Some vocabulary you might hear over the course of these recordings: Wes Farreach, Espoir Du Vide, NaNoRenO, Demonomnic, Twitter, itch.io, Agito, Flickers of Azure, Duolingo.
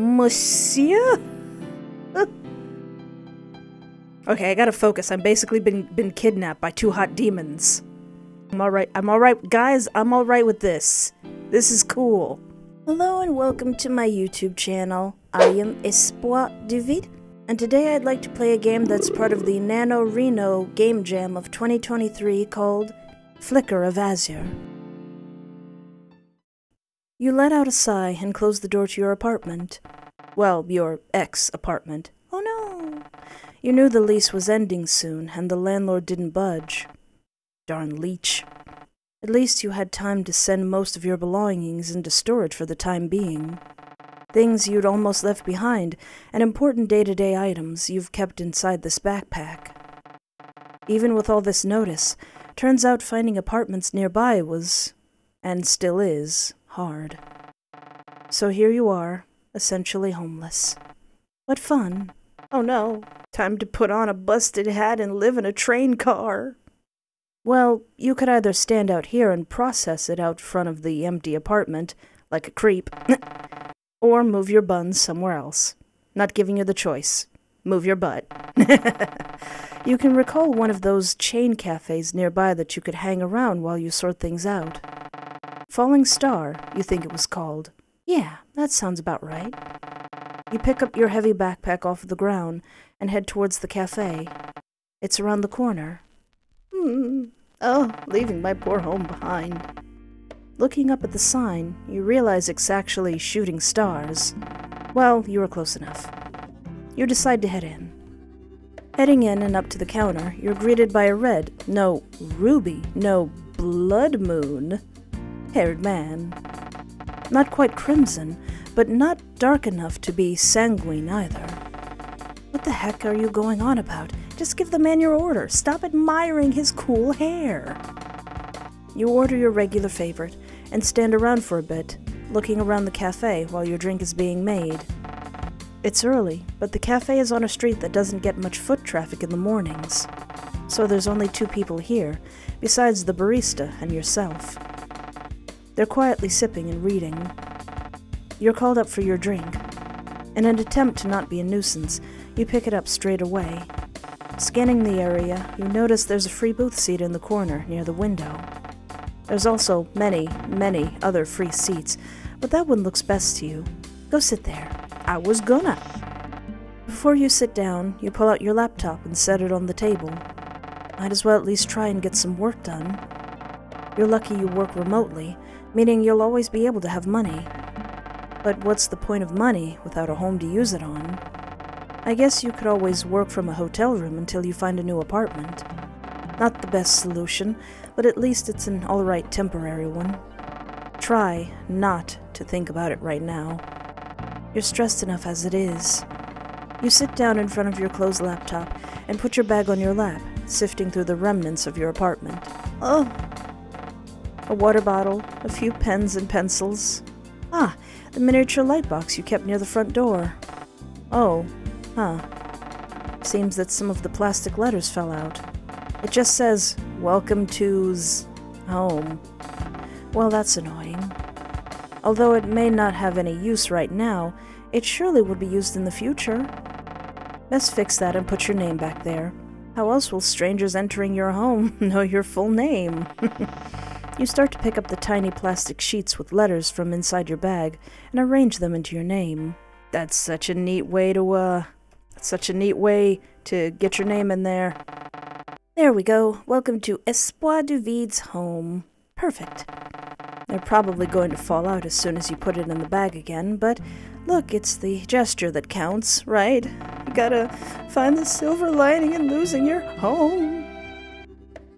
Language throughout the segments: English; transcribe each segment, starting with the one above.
Monsieur? Okay, I gotta focus. I've basically been kidnapped by two hot demons. I'm alright. Guys, I'm alright with this. This is cool. Hello and welcome to my YouTube channel. I am Espoir Du Vide, and today I'd like to play a game that's part of the NaNoRenO Game Jam of 2023 called Flickers of Azure. You let out a sigh and closed the door to your apartment. Well, your ex-apartment. Oh no! You knew the lease was ending soon, and the landlord didn't budge. Darn leech. At least you had time to send most of your belongings into storage for the time being. Things you'd almost left behind, and important day-to-day items you've kept inside this backpack. Even with all this notice, turns out finding apartments nearby was, and still is, hard. So here you are, essentially homeless. What fun. Oh no, time to put on a busted hat and live in a train car. Well, you could either stand out here and process it out front of the empty apartment, like a creep, or move your buns somewhere else. Not giving you the choice. Move your butt. You can recall one of those chain cafes nearby that you could hang around while you sort things out. Falling Star, you think it was called. Yeah, that sounds about right. You pick up your heavy backpack off the ground and head towards the cafe. It's around the corner. Oh, leaving my poor home behind. Looking up at the sign, you realize it's actually Shooting Stars. Well, you were close enough. You decide to head in. Heading in and up to the counter, you're greeted by a red, no ruby, no blood moon haired man. Not quite crimson, but not dark enough to be sanguine either. What the heck are you going on about? Just give the man your order. Stop admiring his cool hair. You order your regular favorite and stand around for a bit, looking around the cafe while your drink is being made. It's early, but the cafe is on a street that doesn't get much foot traffic in the mornings. So there's only two people here, besides the barista and yourself. They're quietly sipping and reading. You're called up for your drink. In an attempt to not be a nuisance, you pick it up straight away. Scanning the area, you notice there's a free booth seat in the corner near the window. There's also many, many other free seats, but that one looks best to you. Go sit there. I was gonna. Before you sit down, you pull out your laptop and set it on the table. Might as well at least try and get some work done. You're lucky you work remotely, meaning you'll always be able to have money. But what's the point of money without a home to use it on? I guess you could always work from a hotel room until you find a new apartment. Not the best solution, but at least it's an alright temporary one. Try not to think about it right now. You're stressed enough as it is. You sit down in front of your closed laptop and put your bag on your lap, sifting through the remnants of your apartment. Oh! A water bottle, a few pens and pencils. Ah, the miniature lightbox you kept near the front door. Oh. Huh. Seems that some of the plastic letters fell out. It just says, "Welcome to's home." Well, that's annoying. Although it may not have any use right now, it surely would be used in the future. Best fix that and put your name back there. How else will strangers entering your home know your full name? You start to pick up the tiny plastic sheets with letters from inside your bag and arrange them into your name. That's such a neat way to, get your name in there. There we go. Welcome to Espoir Du Vide's home. Perfect. They're probably going to fall out as soon as you put it in the bag again, but look, it's the gesture that counts, right? You gotta find the silver lining in losing your home.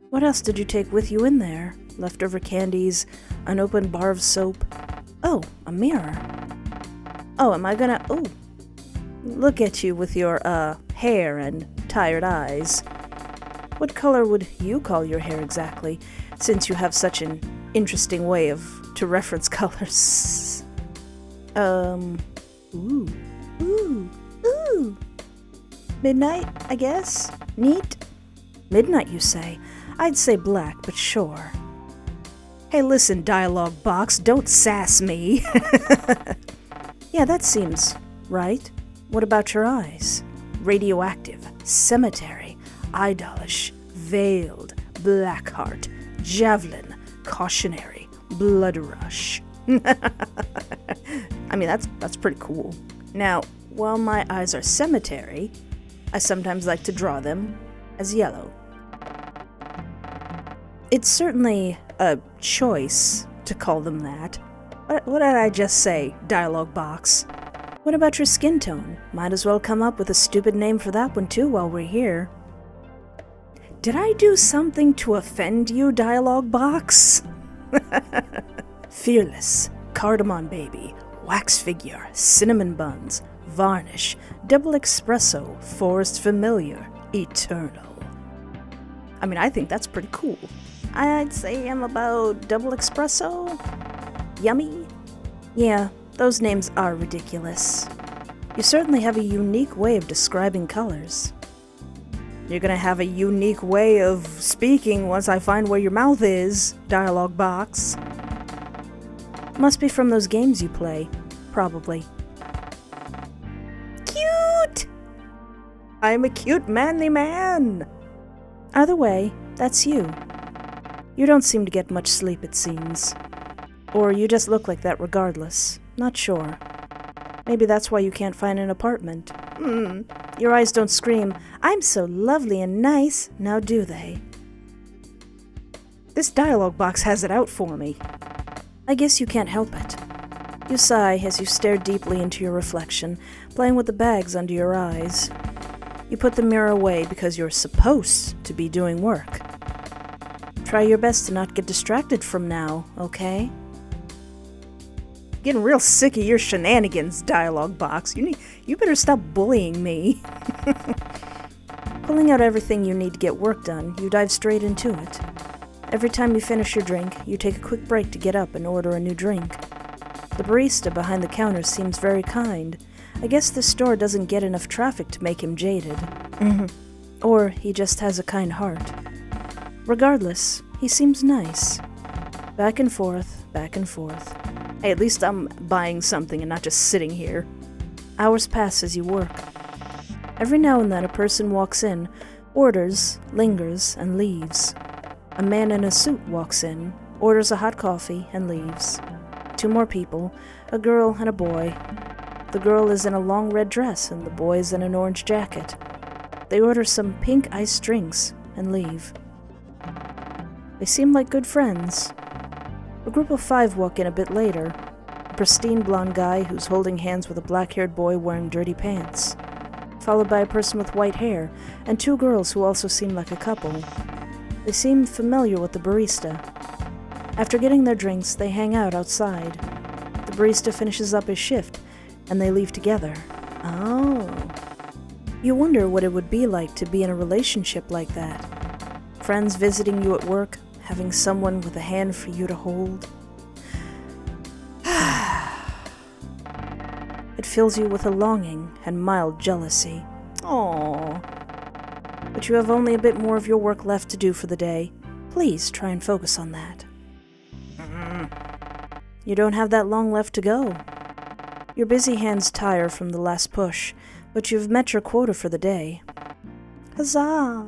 What else did you take with you in there? Leftover candies, an open bar of soap. Oh, a mirror. Oh, am I gonna... Oh, look at you with your, hair and tired eyes. What color would you call your hair exactly, since you have such an interesting way to reference colors? Ooh. Ooh. Ooh. Midnight, I guess? Neat? Midnight, you say? I'd say black, but sure. Hey, listen, dialogue box, don't sass me. Yeah, that seems right? What about your eyes? Radioactive, cemetery, idolish, veiled, blackheart, javelin, cautionary, blood rush. I mean, that's pretty cool. Now, while my eyes are cemetery, I sometimes like to draw them as yellow. It's certainly a choice to call them that. What did I just say, dialogue box? What about your skin tone? Might as well come up with a stupid name for that one too while we're here. Did I do something to offend you, dialogue box? Fearless, cardamom baby, wax figure, cinnamon buns, varnish, double espresso, forest familiar, eternal. I mean, I think that's pretty cool. I'd say I'm about double espresso? Yummy? Yeah, those names are ridiculous. You certainly have a unique way of describing colors. You're gonna have a unique way of speaking once I find where your mouth is, dialogue box. Must be from those games you play, probably. Cute! I'm a cute manly man! Either way, that's you. You don't seem to get much sleep, it seems. Or you just look like that regardless. Not sure. Maybe that's why you can't find an apartment. Your eyes don't scream, "I'm so lovely and nice," now do they? This dialogue box has it out for me. I guess you can't help it. You sigh as you stare deeply into your reflection, playing with the bags under your eyes. You put the mirror away because you're supposed to be doing work. Try your best to not get distracted from now, okay? Getting real sick of your shenanigans, dialogue box. You better stop bullying me. Pulling out everything you need to get work done, you dive straight into it. Every time you finish your drink, you take a quick break to get up and order a new drink. The barista behind the counter seems very kind. I guess this store doesn't get enough traffic to make him jaded. Or he just has a kind heart. Regardless, he seems nice. Back and forth, back and forth. Hey, at least I'm buying something and not just sitting here. Hours pass as you work. Every now and then a person walks in, orders, lingers, and leaves. A man in a suit walks in, orders a hot coffee, and leaves. Two more people, a girl and a boy. The girl is in a long red dress and the boy is in an orange jacket. They order some pink iced drinks and leave. They seem like good friends. A group of five walk in a bit later. A pristine blonde guy who's holding hands with a black-haired boy wearing dirty pants, followed by a person with white hair and two girls who also seem like a couple. They seem familiar with the barista. After getting their drinks, they hang out outside. The barista finishes up his shift, and they leave together. Oh. You wonder what it would be like to be in a relationship like that. Friends visiting you at work, having someone with a hand for you to hold. It fills you with a longing and mild jealousy. Aww. But you have only a bit more of your work left to do for the day. Please try and focus on that. You don't have that long left to go. Your busy hands tire from the last push, but you've met your quota for the day. Huzzah!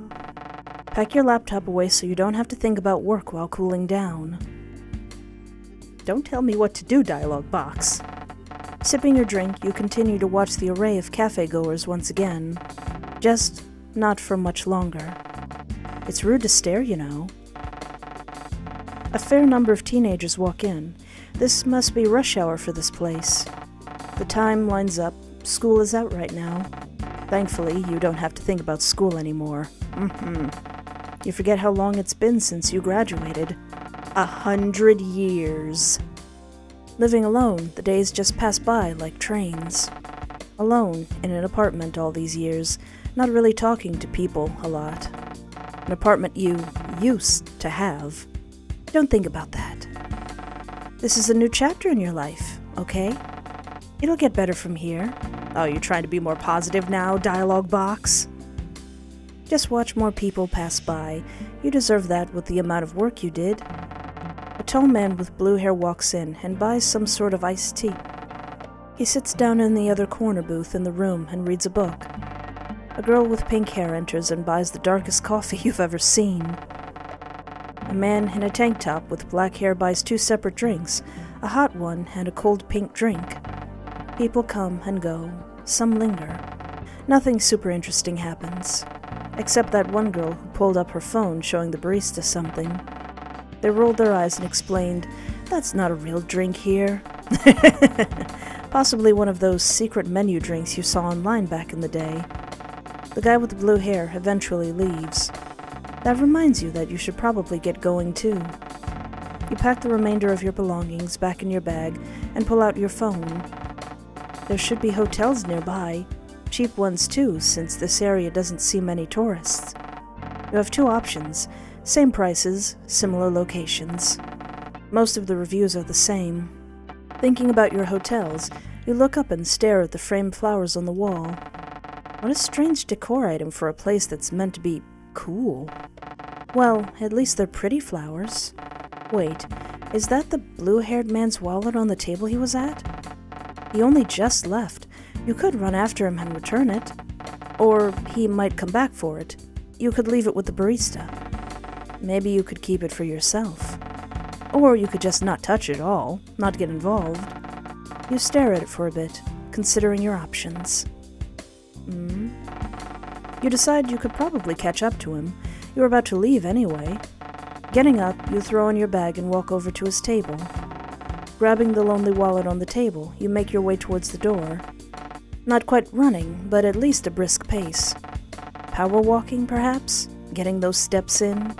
Pack your laptop away so you don't have to think about work while cooling down. Don't tell me what to do, dialogue box. Sipping your drink, you continue to watch the array of cafe-goers once again. Just not for much longer. It's rude to stare, you know. A fair number of teenagers walk in. This must be rush hour for this place. The time lines up. School is out right now. Thankfully, you don't have to think about school anymore. You forget how long it's been since you graduated. 100 years. Living alone, the days just pass by like trains. Alone, in an apartment all these years, not really talking to people a lot. An apartment you used to have. Don't think about that. This is a new chapter in your life, okay? It'll get better from here. Oh, you're trying to be more positive now, dialogue box? Just watch more people pass by. You deserve that with the amount of work you did. A tall man with blue hair walks in and buys some sort of iced tea. He sits down in the other corner booth in the room and reads a book. A girl with pink hair enters and buys the darkest coffee you've ever seen. A man in a tank top with black hair buys two separate drinks, a hot one and a cold pink drink. People come and go, some linger. Nothing super interesting happens, except that one girl who pulled up her phone showing the barista something. They rolled their eyes and explained, "That's not a real drink here." Possibly one of those secret menu drinks you saw online back in the day. The guy with the blue hair eventually leaves. That reminds you that you should probably get going too. You pack the remainder of your belongings back in your bag and pull out your phone. There should be hotels nearby, cheap ones too, since this area doesn't see many tourists. You have two options, same prices, similar locations. Most of the reviews are the same. Thinking about your hotels, you look up and stare at the framed flowers on the wall. What a strange decor item for a place that's meant to be cool. Well, at least they're pretty flowers. Wait, is that the blue-haired man's wallet on the table he was at? He only just left. You could run after him and return it. Or he might come back for it. You could leave it with the barista. Maybe you could keep it for yourself. Or you could just not touch it at all, not get involved. You stare at it for a bit, considering your options. You decide you could probably catch up to him. You're about to leave anyway. Getting up, you throw in your bag and walk over to his table. Grabbing the lonely wallet on the table, you make your way towards the door. Not quite running, but at least a brisk pace. Power walking, perhaps? Getting those steps in?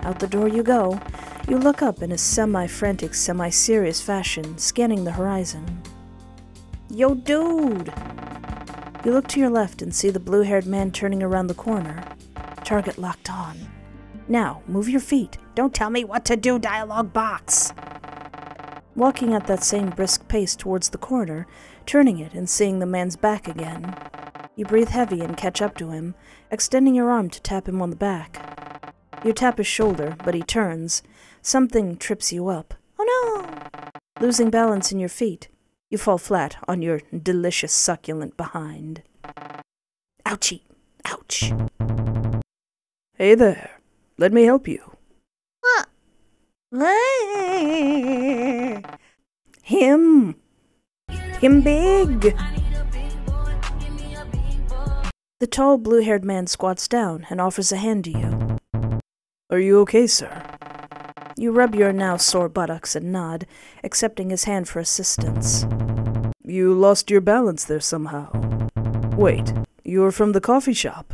Out the door you go. You look up in a semi-frantic, semi-serious fashion, scanning the horizon. Yo, dude! You look to your left and see the blue-haired man turning around the corner. Target locked on. Now, move your feet. Don't tell me what to do, dialogue box! Walking at that same brisk pace towards the corner, turning it and seeing the man's back again. You breathe heavy and catch up to him, extending your arm to tap him on the back. You tap his shoulder, but he turns. Something trips you up. Oh no! Losing balance in your feet. You fall flat on your delicious succulent behind. Ouchie. Ouch. Hey there. Let me help you. What? Him. Him big. The tall, blue-haired man squats down and offers a hand to you. Are you okay, sir? You rub your now sore buttocks and nod, accepting his hand for assistance. You lost your balance there somehow. Wait, you're from the coffee shop.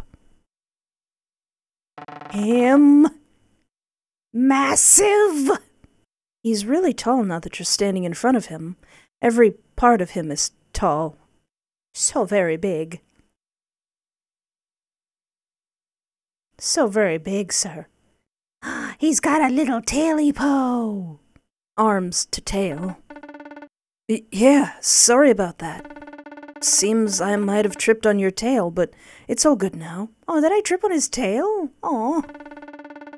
Him. Massive! He's really tall now that you're standing in front of him. Every part of him is tall. So very big. So very big, sir. He's got a little taily-po! Arms to tail. Yeah, sorry about that. Seems I might have tripped on your tail, but it's all good now. Oh, did I trip on his tail? Aw.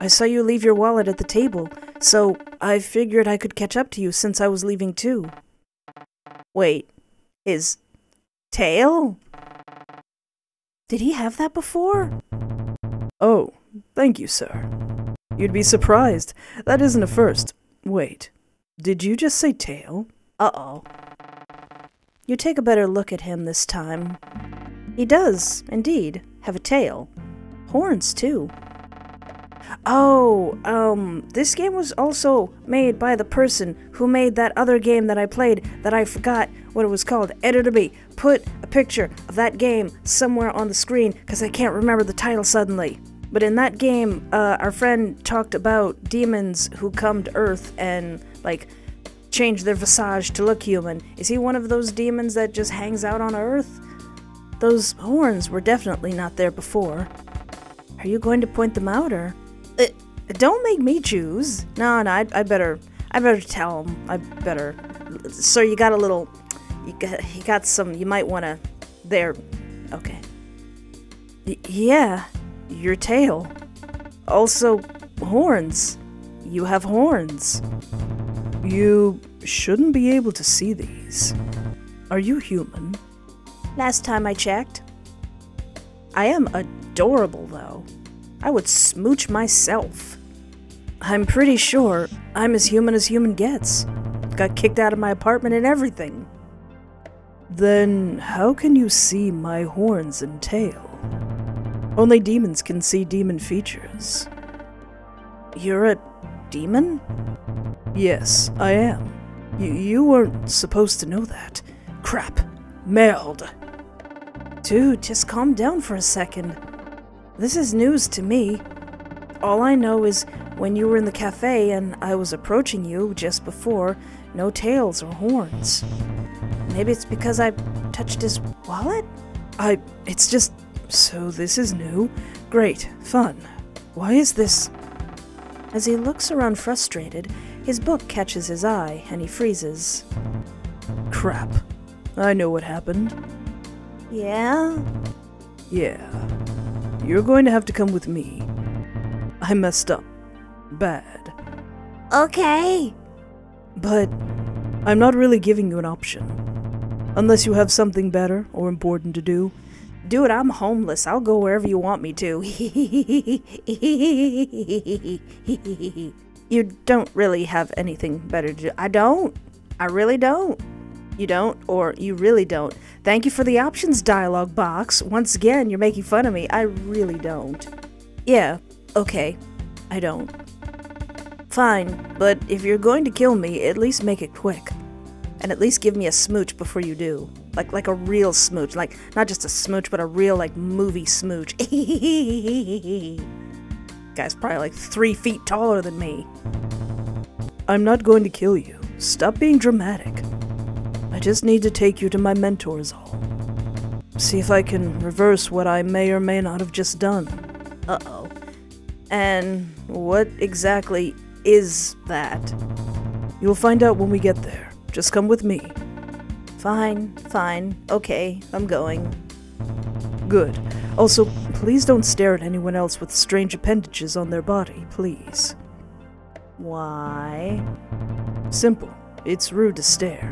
I saw you leave your wallet at the table, so I figured I could catch up to you since I was leaving too. Wait, his tail? Did he have that before? Oh, thank you, sir. You'd be surprised. That isn't a first. Wait, did you just say tail? Uh-oh. You take a better look at him this time. He does, indeed, have a tail. Horns, too. Oh, this game was also made by the person who made that other game that I played that I forgot what it was called. Editor B, put a picture of that game somewhere on the screen because I can't remember the title suddenly. But in that game, our friend talked about demons who come to Earth and, like, change their visage to look human. Is he one of those demons that just hangs out on Earth? Those horns were definitely not there before. Are you going to point them out, or...? Don't make me choose. No, I better tell him. I better... Sir, you got a little... You got some... You might want to... There. Okay. Yeah. Your tail. Also, horns. You have horns. You shouldn't be able to see these. Are you human? Last time I checked. I am adorable, though. I would smooch myself. I'm pretty sure I'm as human gets. Got kicked out of my apartment and everything. Then how can you see my horns and tail? Only demons can see demon features. You're a demon? Yes, I am. You weren't supposed to know that. Crap. Merde. Dude, just calm down for a second. This is news to me. All I know is when you were in the cafe and I was approaching you just before, no tails or horns. Maybe it's because I touched his wallet? It's just... So this is new? Great. Fun. Why is this... As he looks around frustrated, his book catches his eye and he freezes. Crap. I know what happened. Yeah? Yeah. You're going to have to come with me. I messed up. Bad. Okay. But I'm not really giving you an option. Unless you have something better or important to do. Dude, I'm homeless. I'll go wherever you want me to. You don't really have anything better to do. I don't. I really don't. You don't, or you really don't. Thank you for the options dialogue box. Once again, you're making fun of me. I really don't. Yeah, okay. I don't. Fine, but if you're going to kill me, at least make it quick. And at least give me a smooch before you do. Like a real smooch. Like, not just a smooch, but a real, like, movie smooch. Guy's probably like 3 feet taller than me. I'm not going to kill you. Stop being dramatic. I just need to take you to my mentor is all. See if I can reverse what I may or may not have just done. Uh-oh. And what exactly is that? You'll find out when we get there. Just come with me. Fine, fine. Okay, I'm going. Good. Also, please don't stare at anyone else with strange appendages on their body, please. Why? Simple. It's rude to stare.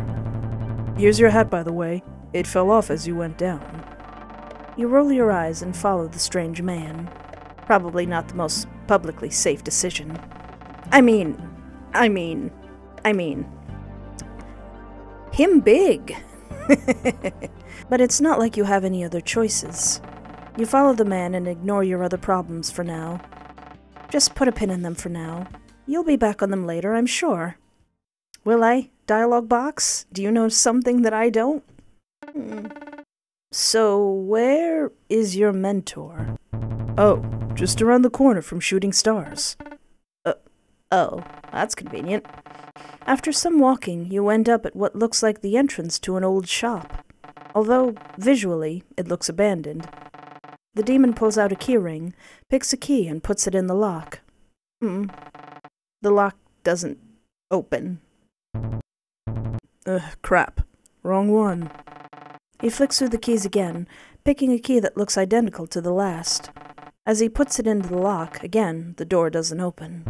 Here's your hat, by the way. It fell off as you went down. You roll your eyes and follow the strange man. Probably not the most publicly safe decision. I mean... Him big! But it's not like you have any other choices. You follow the man and ignore your other problems for now. Just put a pin in them for now. You'll be back on them later, I'm sure. Will I? Dialogue box? Do you know something that I don't? So, where is your mentor? Oh, just around the corner from Shooting Stars. Oh, that's convenient. After some walking, you end up at what looks like the entrance to an old shop. Although, visually, it looks abandoned. The demon pulls out a keyring, picks a key, and puts it in the lock. The lock doesn't open. Ugh, crap. Wrong one. He flicks through the keys again, picking a key that looks identical to the last. As he puts it into the lock, again, the door doesn't open.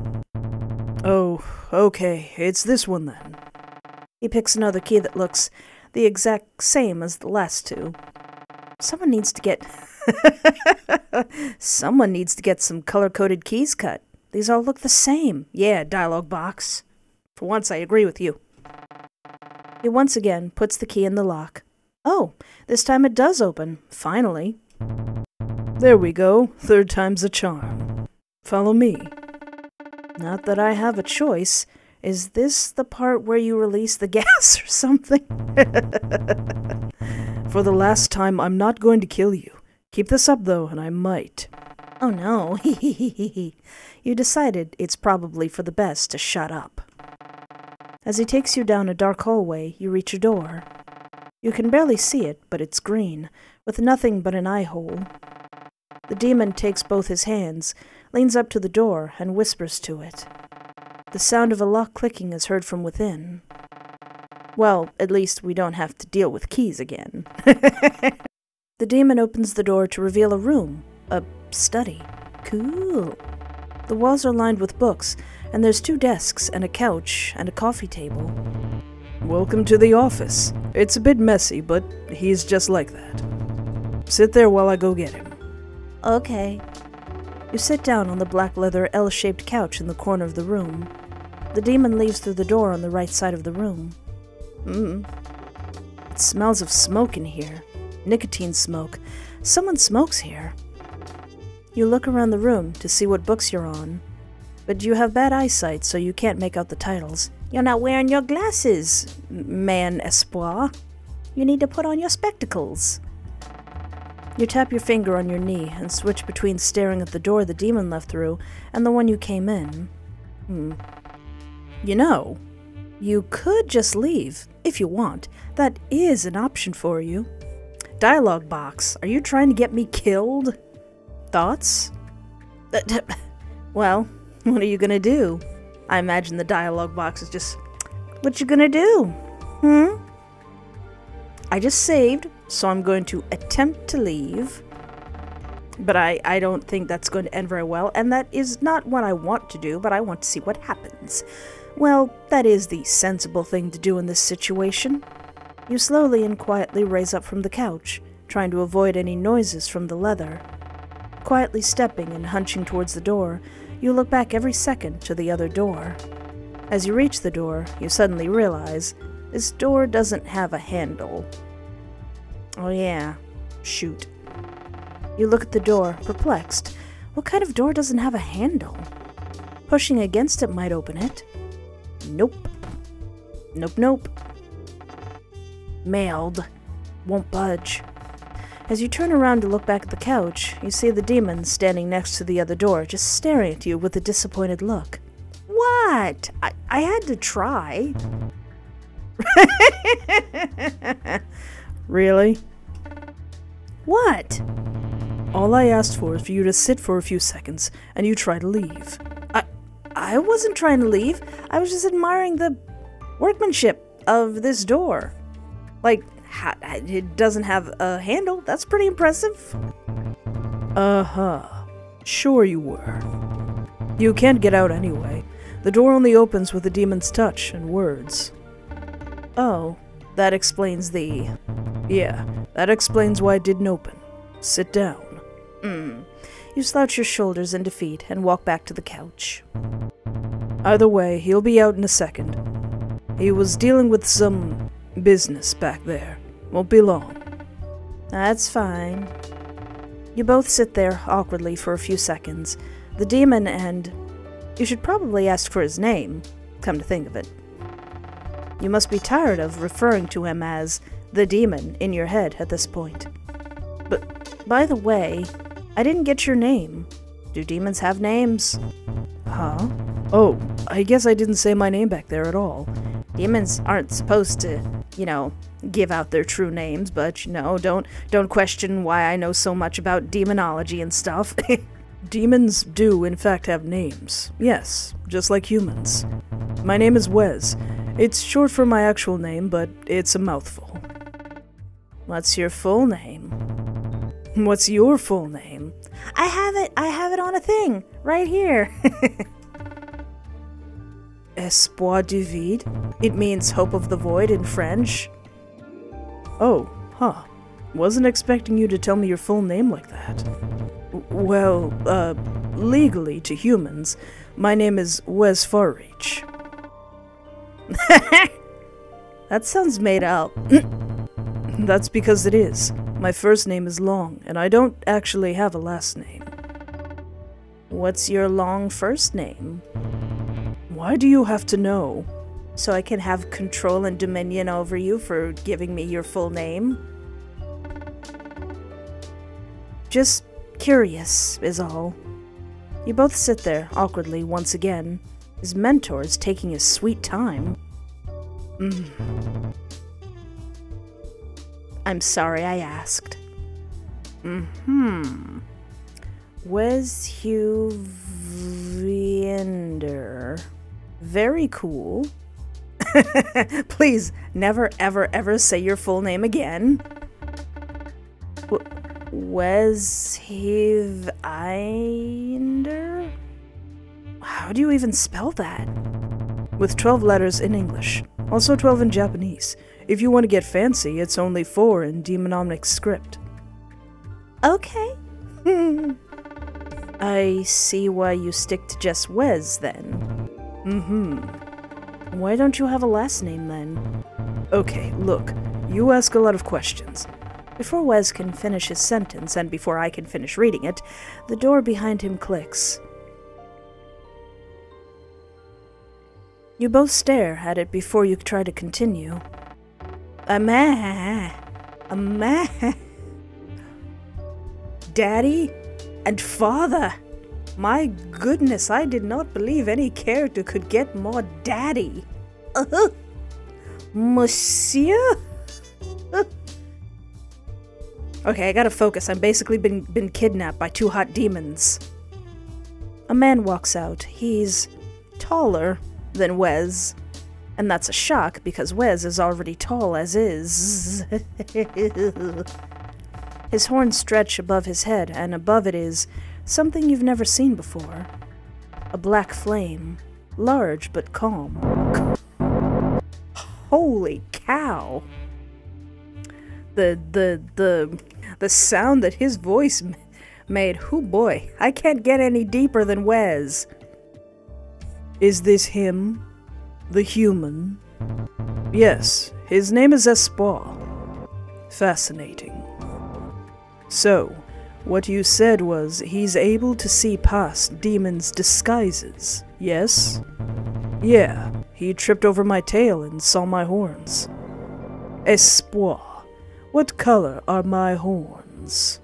Oh, okay, it's this one then. He picks another key that looks the exact same as the last two. Someone needs to get some color-coded keys cut. These all look the same. Yeah, dialogue box. For once, I agree with you. He once again puts the key in the lock. Oh, this time it does open. Finally. There we go. Third time's a charm. Follow me. Not that I have a choice. Is this the part where you release the gas or something? For the last time, I'm not going to kill you. Keep this up, though, and I might. Oh, no. You decided it's probably for the best to shut up. As he takes you down a dark hallway, you reach a door. You can barely see it, but it's green, with nothing but an eye hole. The demon takes both his hands, leans up to the door, and whispers to it. The sound of a lock clicking is heard from within. Well, at least we don't have to deal with keys again. The demon opens the door to reveal a room, a study. Cool. The walls are lined with books, and there's 2 desks and a couch and a coffee table. Welcome to the office. It's a bit messy, but he's just like that. Sit there while I go get him. Okay. You sit down on the black leather L-shaped couch in the corner of the room. The demon leaves through the door on the right side of the room. It smells of smoke in here. Nicotine smoke. Someone smokes here. You look around the room to see what books you're on. But you have bad eyesight, so you can't make out the titles. You're not wearing your glasses, man Espoir. You need to put on your spectacles. You tap your finger on your knee and switch between staring at the door the demon left through and the one you came in. You know, you could just leave, if you want. That is an option for you. Dialogue box, are you trying to get me killed? Thoughts? Well, what are you gonna do? I imagine the dialogue box is just, what you gonna do? I just saved, so I'm going to attempt to leave. But I don't think that's going to end very well, and that is not what I want to do, but I want to see what happens. Well, that is the sensible thing to do in this situation. You slowly and quietly raise up from the couch, trying to avoid any noises from the leather. Quietly stepping and hunching towards the door, you look back every second to the other door. As you reach the door, you suddenly realize this door doesn't have a handle. Oh yeah, shoot. You look at the door, perplexed. What kind of door doesn't have a handle? Pushing against it might open it. Nope. Nope, nope. Mailed. Won't budge. As you turn around to look back at the couch, you see the demon standing next to the other door, just staring at you with a disappointed look. What? I had to try. Really? What? All I asked for is for you to sit for a few seconds, and you try to leave. I wasn't trying to leave. I was just admiring the workmanship of this door. Like, it doesn't have a handle. That's pretty impressive. Uh-huh. Sure you were. You can't get out anyway. The door only opens with the demon's touch and words. Oh, that explains the... Yeah, that explains why it didn't open. Sit down. You slouch your shoulders in defeat and walk back to the couch. Either way, he'll be out in a second. He was dealing with some business back there. Won't be long. That's fine. You both sit there awkwardly for a few seconds. The demon and... You should probably ask for his name, come to think of it. You must be tired of referring to him as the demon in your head at this point. But, by the way, I didn't get your name. Do demons have names? Huh? Oh, I guess I didn't say my name back there at all. Demons aren't supposed to, you know, give out their true names, but, you know, don't question why I know so much about demonology and stuff. Demons do, in fact, have names. Yes, just like humans. My name is Wes. It's short for my actual name, but it's a mouthful. What's your full name? What's your full name? I have it on a thing, right here. Espoir Du Vide? It means hope of the void in French. Oh, huh. Wasn't expecting you to tell me your full name like that. Well, legally to humans, my name is Wes Farreach. That sounds made up. That's because it is. My first name is long, and I don't actually have a last name. What's your long first name? Why do you have to know? So I can have control and dominion over you for giving me your full name? Just curious is all. You both sit there awkwardly once again. His mentor is taking his sweet time. I'm sorry I asked. Wes Viander. Very cool. Please, never, ever, ever say your full name again. Wes Viander? How do you even spell that? With 12 letters in English. also 12 in Japanese. If you want to get fancy, it's only 4 in Demonomnic script. Okay. I see why you stick to just Wes, then. Why don't you have a last name, then? Okay, look, you ask a lot of questions. Before Wes can finish his sentence, and before I can finish reading it, the door behind him clicks. You both stare at it before you try to continue. Daddy and father! My goodness, I did not believe any character could get more daddy! Monsieur? Okay, I gotta focus. I've basically been kidnapped by 2 hot demons. A man walks out. He's taller than Wes. And that's a shock, because Wes is already tall as is. His horns stretch above his head, and above it is something you've never seen before. A black flame. Large, but calm. Holy cow! The sound that his voice made, hoo boy, I can't get any deeper than Wes. Is this him? The human? Yes, his name is Espoir. Fascinating. So, what you said was he's able to see past demons' disguises, yes? Yeah, he tripped over my tail and saw my horns. Espoir. What color are my horns?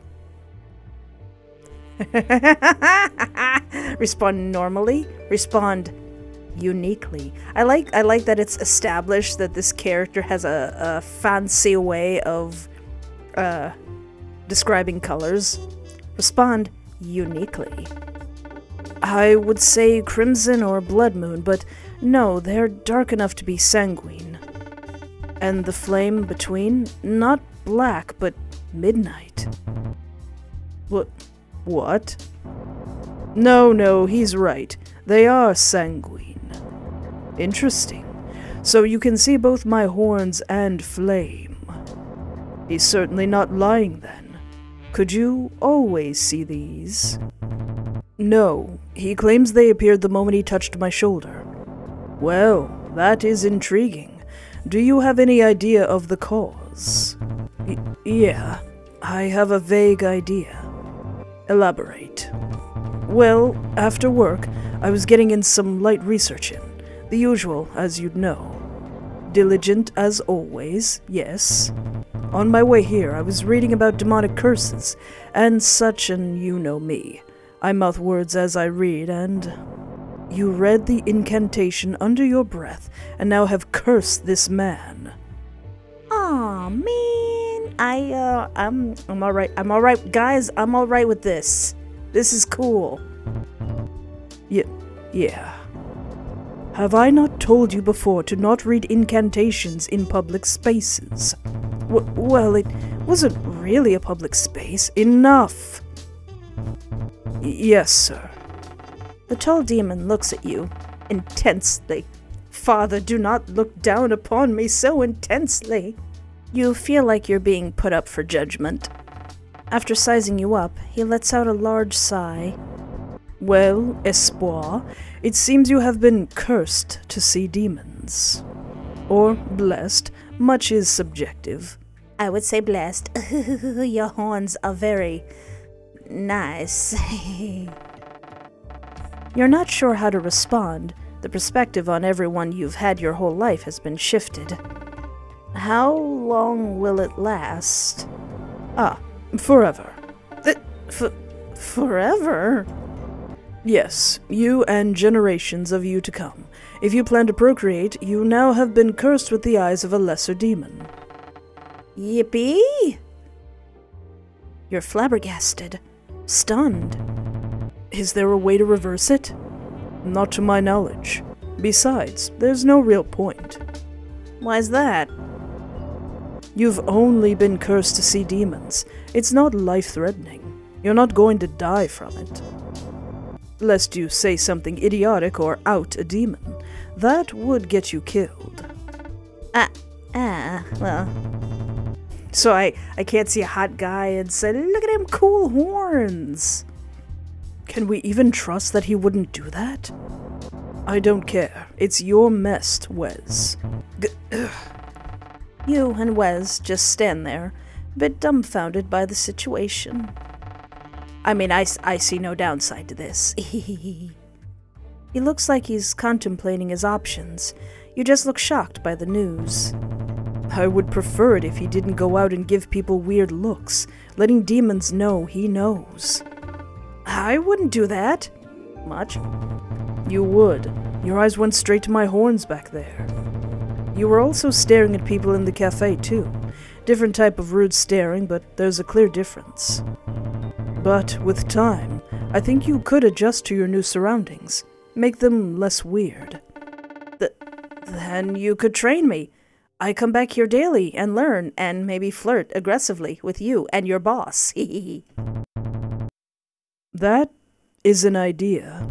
Respond normally. Respond uniquely. I like that it's established that this character has a fancy way of describing colors. Respond uniquely. I would say crimson or blood moon, but no, they're dark enough to be sanguine. And the flame between? Not black, but midnight. What? No, he's right. They are sanguine. Interesting. So you can see both my horns and flame. He's certainly not lying then. Could you always see these? No. He claims they appeared the moment he touched my shoulder. Well, that is intriguing. Do you have any idea of the cause? Yeah, I have a vague idea. Elaborate. Well, after work, I was getting in some light research in. The usual, as you'd know. Diligent as always, yes. On my way here, I was reading about demonic curses, and such, and you know me. I mouth words as I read, and... You read the incantation under your breath, and now have cursed this man. Aw, man. I'm alright. I'm alright. Guys, I'm alright with this. This is cool. Yeah. Have I not told you before to not read incantations in public spaces? Well, it wasn't really a public space. Enough! Yes, sir. The tall demon looks at you intensely. Father, do not look down upon me so intensely. You feel like you're being put up for judgment. After sizing you up, he lets out a large sigh. Well, Espoir, it seems you have been cursed to see demons. Or blessed. Much is subjective. I would say blessed. Your horns are very... nice. You're not sure how to respond. The perspective on everyone you've had your whole life has been shifted. How long will it last? Forever. Forever? Yes, you and generations of you to come. If you plan to procreate, you now have been cursed with the eyes of a lesser demon. Yippee! You're flabbergasted. Stunned. Is there a way to reverse it? Not to my knowledge. Besides, there's no real point. Why's that? You've only been cursed to see demons. It's not life-threatening. You're not going to die from it. Lest you say something idiotic or out a demon. That would get you killed. Well. So I can't see a hot guy and say, look at him, cool horns! Can we even trust that he wouldn't do that? I don't care. It's your mess, Wes. You and Wes just stand there, a bit dumbfounded by the situation. I mean, I see no downside to this. He looks like he's contemplating his options. You just look shocked by the news. I would prefer it if he didn't go out and give people weird looks, letting demons know he knows. I wouldn't do that. Much. You would. Your eyes went straight to my horns back there. You were also staring at people in the cafe, too. Different type of rude staring, but there's a clear difference. But with time, I think you could adjust to your new surroundings. Make them less weird. Then you could train me. I come back here daily and learn and maybe flirt aggressively with you and your boss. That is an idea.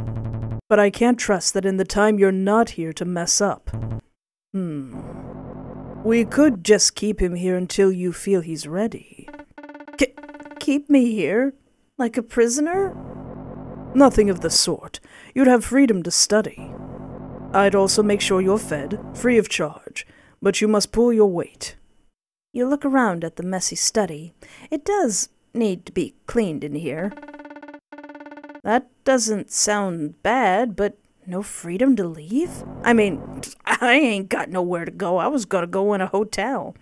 But I can't trust that in the time you're not here to mess up. We could just keep him here until you feel he's ready. Keep me here? Like a prisoner? Nothing of the sort. You'd have freedom to study. I'd also make sure you're fed, free of charge, but you must pull your weight. You look around at the messy study. It does need to be cleaned in here. That doesn't sound bad, but no freedom to leave? I mean, I ain't got nowhere to go. I was gonna go in a hotel.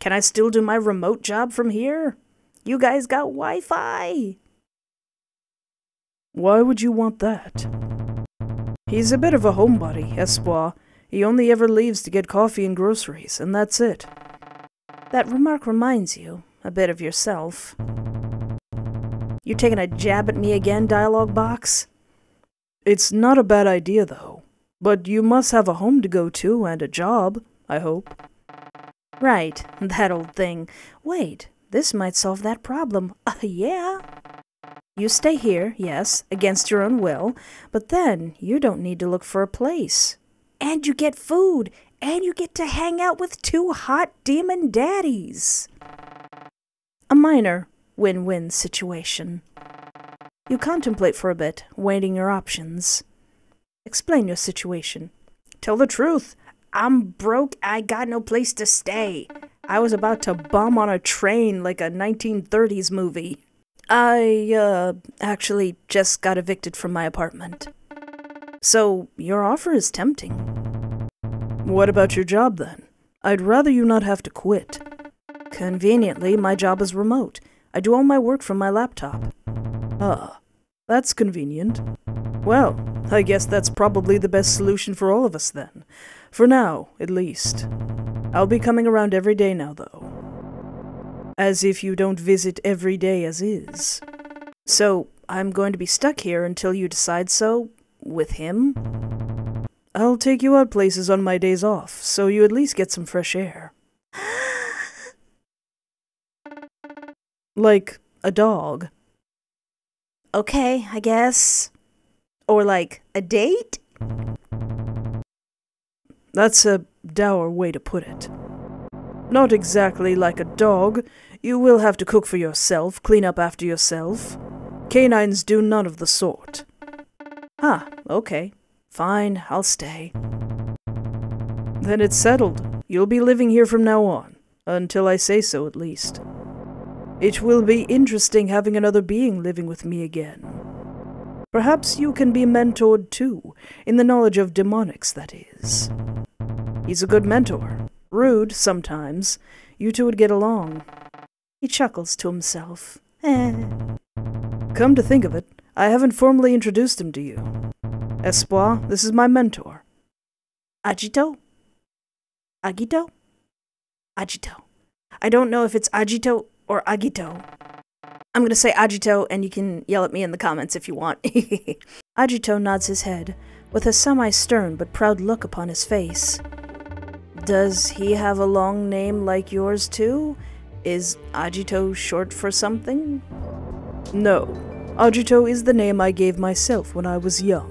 Can I still do my remote job from here? You guys got Wi-Fi! Why would you want that? He's a bit of a homebody, Espoir. He only ever leaves to get coffee and groceries, and that's it. That remark reminds you a bit of yourself. You taking a jab at me again, dialogue box? It's not a bad idea, though. But you must have a home to go to and a job, I hope. Right, that old thing. Wait, this might solve that problem. Yeah. You stay here, yes, against your own will, but then you don't need to look for a place. And you get food, and you get to hang out with two hot demon daddies. A minor win-win situation. You contemplate for a bit, weighing your options. Explain your situation. Tell the truth. I'm broke. I got no place to stay. I was about to bum on a train like a 1930s movie. I actually just got evicted from my apartment. So, your offer is tempting. What about your job, then? I'd rather you not have to quit. Conveniently, my job is remote. I do all my work from my laptop. Ah, that's convenient. Well, I guess that's probably the best solution for all of us then. For now, at least. I'll be coming around every day now, though. As if you don't visit every day as is. So, I'm going to be stuck here until you decide so, with him? I'll take you out places on my days off, so you at least get some fresh air. Like a dog. Okay, I guess. Or like a date? That's a dour way to put it. Not exactly like a dog. You will have to cook for yourself, clean up after yourself. Canines do none of the sort. Ah, okay. Fine, I'll stay. Then it's settled. You'll be living here from now on. Until I say so, at least. It will be interesting having another being living with me again. Perhaps you can be mentored too, in the knowledge of demonics, that is. He's a good mentor. Rude, sometimes. You two would get along. He chuckles to himself. Come to think of it, I haven't formally introduced him to you. Espoir, this is my mentor. Agito? Agito? Agito. I don't know if it's Agito or Agito. I'm gonna say Agito, and you can yell at me in the comments if you want. Agito nods his head, with a semi-stern but proud look upon his face. Does he have a long name like yours too? Is Agito short for something? No. Agito is the name I gave myself when I was young.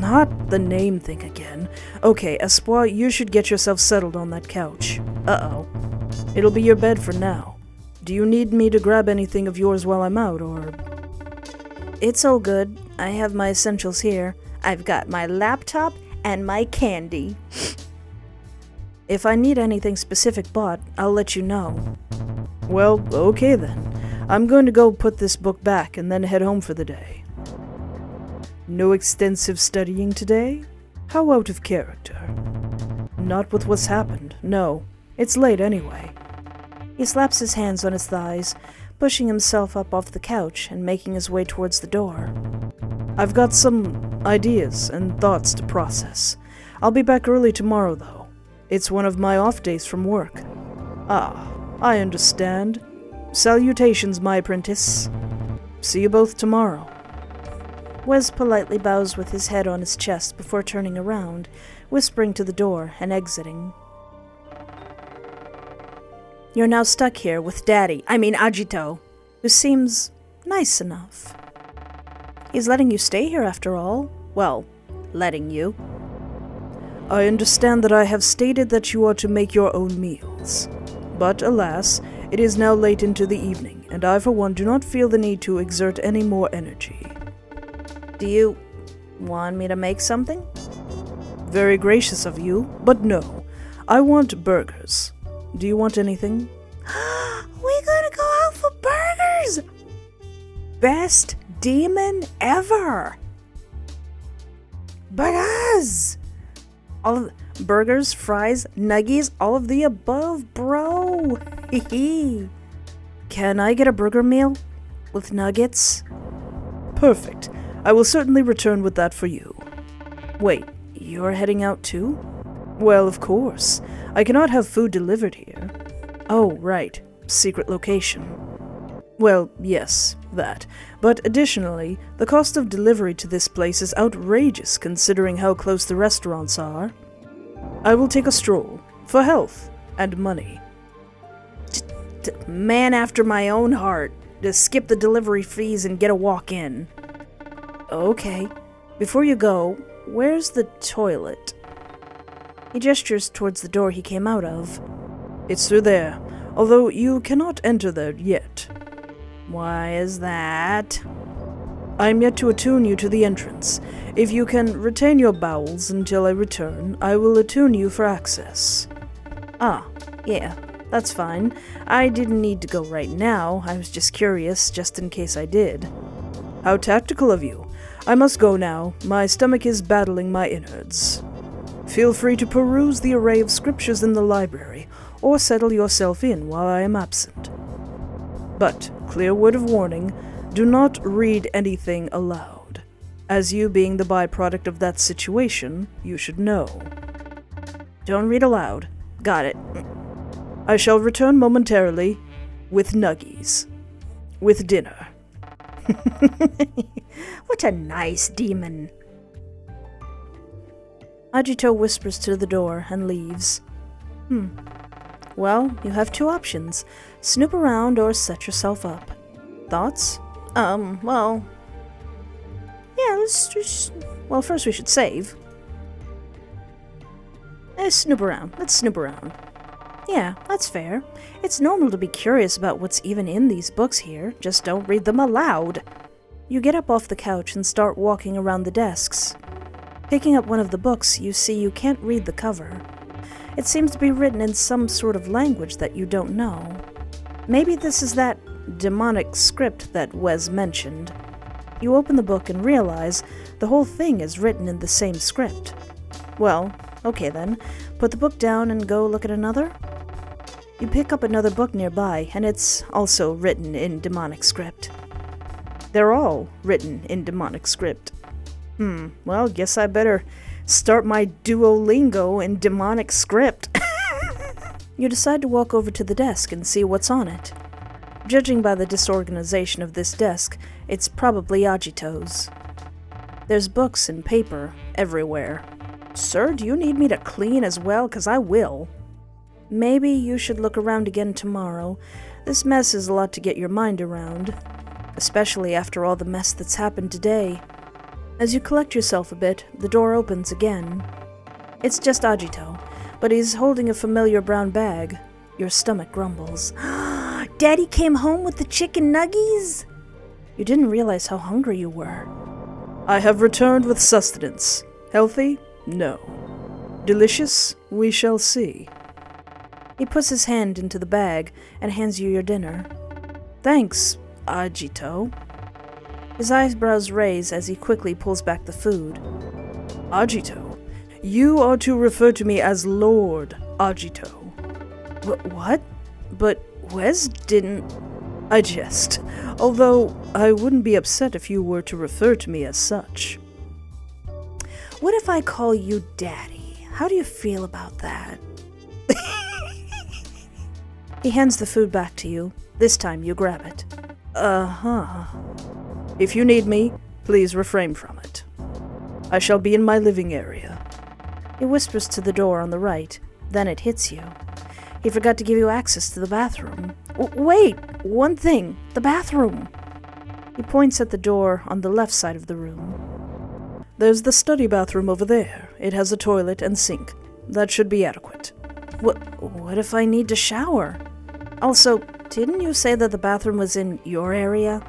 Not the name thing again. Okay, Espoir, you should get yourself settled on that couch. Uh-oh. It'll be your bed for now. Do you need me to grab anything of yours while I'm out, or...? It's all good. I have my essentials here. I've got my laptop and my candy. If I need anything specific bought, I'll let you know. Well, okay then. I'm going to go put this book back and then head home for the day. No extensive studying today? How out of character. Not with what's happened, no. It's late anyway. He slaps his hands on his thighs, pushing himself up off the couch and making his way towards the door. I've got some ideas and thoughts to process. I'll be back early tomorrow, though. It's one of my off days from work. Ah, I understand. Salutations, my apprentice. See you both tomorrow. Wes politely bows with his head on his chest before turning around, whispering to the door and exiting. You're now stuck here with Daddy, I mean Agito, who seems nice enough. He's letting you stay here after all. Well, letting you. I understand that I have stated that you are to make your own meals. But alas, it is now late into the evening, and I for one do not feel the need to exert any more energy. Do you want me to make something? Very gracious of you, but no. I want burgers. Do you want anything? We're gonna go out for burgers! Best demon ever! Burgers! Burgers, fries, nuggies, all of the above, bro! Hee. Can I get a burger meal? With nuggets? Perfect. I will certainly return with that for you. Wait, you're heading out too? Well, of course. I cannot have food delivered here. Oh, right. Secret location. Well, yes, that. But additionally, the cost of delivery to this place is outrageous considering how close the restaurants are. I will take a stroll. For health. And money. Man after my own heart. To skip the delivery fees and get a walk-in. Okay. Before you go, where's the toilet? He gestures towards the door he came out of. It's through there, although you cannot enter there yet. Why is that? I am yet to attune you to the entrance. If you can retain your bowels until I return, I will attune you for access. Ah, yeah, that's fine. I didn't need to go right now, I was just curious, just in case I did. How tactical of you. I must go now. My stomach is battling my innards. Feel free to peruse the array of scriptures in the library, or settle yourself in while I am absent. But, clear word of warning, do not read anything aloud. As you being the byproduct of that situation, you should know. Don't read aloud. Got it. I shall return momentarily with nuggies. With dinner. What a nice demon. Agito whispers to the door and leaves. Well, you have two options. Snoop around or set yourself up. Thoughts? Well... Yeah, let's just... Well, first we should save. Snoop around. Let's snoop around. Yeah, that's fair. It's normal to be curious about what's even in these books here, just don't read them aloud. You get up off the couch and start walking around the desks. Picking up one of the books, you see you can't read the cover. It seems to be written in some sort of language that you don't know. Maybe this is that demonic script that Wes mentioned. You open the book and realize the whole thing is written in the same script. Well, okay then. Put the book down and go look at another? You pick up another book nearby, and it's also written in demonic script. They're all written in demonic script. Well, guess I better start my Duolingo in demonic script. You decide to walk over to the desk and see what's on it. Judging by the disorganization of this desk, it's probably Agito's. There's books and paper everywhere. Sir, do you need me to clean as well? 'Cause I will. Maybe you should look around again tomorrow. This mess is a lot to get your mind around, especially after all the mess that's happened today. As you collect yourself a bit, the door opens again. It's just Agito, but he's holding a familiar brown bag. Your stomach grumbles. Daddy came home with the chicken nuggies? You didn't realize how hungry you were. I have returned with sustenance. Healthy? No. Delicious? We shall see. He puts his hand into the bag and hands you your dinner. Thanks, Agito. His eyebrows raise as he quickly pulls back the food. Agito, you are to refer to me as Lord Agito. What? But Wes didn't... I jest, although I wouldn't be upset if you were to refer to me as such. What if I call you Daddy? How do you feel about that? He hands the food back to you. This time you grab it. If you need me, please refrain from it. I shall be in my living area. He whispers to the door on the right, then it hits you. He forgot to give you access to the bathroom. Wait! One thing! The bathroom! He points at the door on the left side of the room. There's the study bathroom over there. It has a toilet and sink. That should be adequate. What if I need to shower? Also, didn't you say that the bathroom was in your area?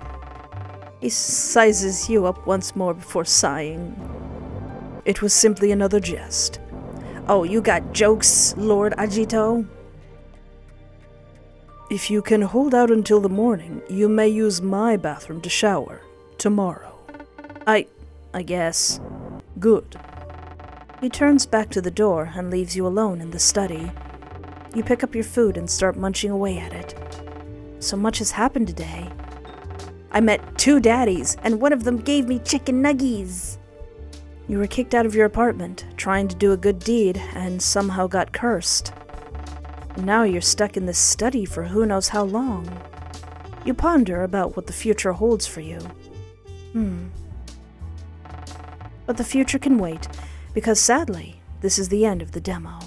He sizes you up once more before sighing. It was simply another jest. Oh, you got jokes, Lord Agito? If you can hold out until the morning, you may use my bathroom to shower. Tomorrow. I guess. Good. He turns back to the door and leaves you alone in the study. You pick up your food and start munching away at it. So much has happened today. I met two daddies, and one of them gave me chicken nuggies. You were kicked out of your apartment, trying to do a good deed, and somehow got cursed. Now you're stuck in this study for who knows how long. You ponder about what the future holds for you. But the future can wait, because sadly, this is the end of the demo.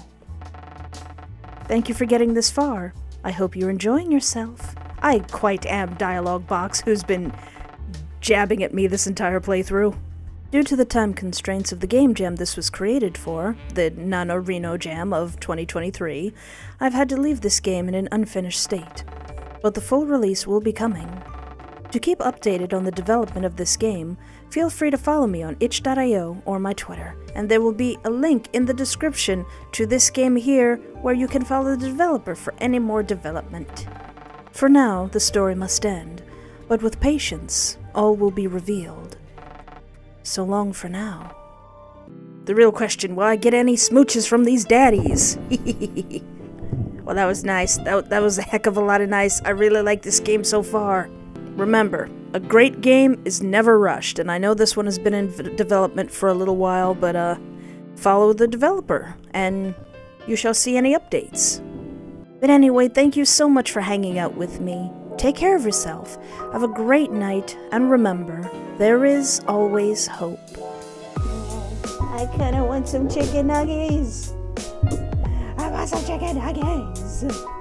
Thank you for getting this far. I hope you're enjoying yourself. I quite am Dialogue Box, who's been jabbing at me this entire playthrough. Due to the time constraints of the game jam this was created for, the NaNoRenO jam of 2023, I've had to leave this game in an unfinished state, but the full release will be coming. To keep updated on the development of this game, feel free to follow me on itch.io or my Twitter, and there will be a link in the description to this game here where you can follow the developer for any more development. For now, the story must end, but with patience, all will be revealed. So long for now. The real question, will I get any smooches from these daddies? Well, that was nice. That was a heck of a lot of nice. I really like this game so far. Remember, a great game is never rushed, and I know this one has been in development for a little while, but follow the developer, and you shall see any updates. But anyway, thank you so much for hanging out with me. Take care of yourself, have a great night, and remember, there is always hope. I kinda want some chicken nuggies. I want some chicken nuggies.